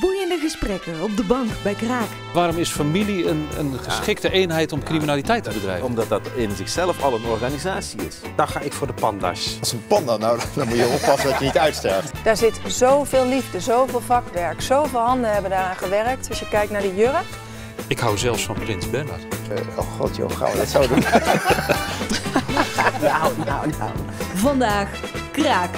Boeiende gesprekken op de bank bij Kraak. Waarom is familie een geschikte eenheid om criminaliteit te bedrijven? Omdat dat in zichzelf al een organisatie is. Dan ga ik voor de panda's. Als een panda, nou, dan moet je oppassen dat je niet uitsterft. Daar zit zoveel liefde, zoveel vakwerk, zoveel handen hebben daaraan gewerkt. Als je kijkt naar de jurk. Ik hou zelfs van Prins Bernard. Oh god joh, gaan we dat zo doen? Nou. Vandaag Kraak.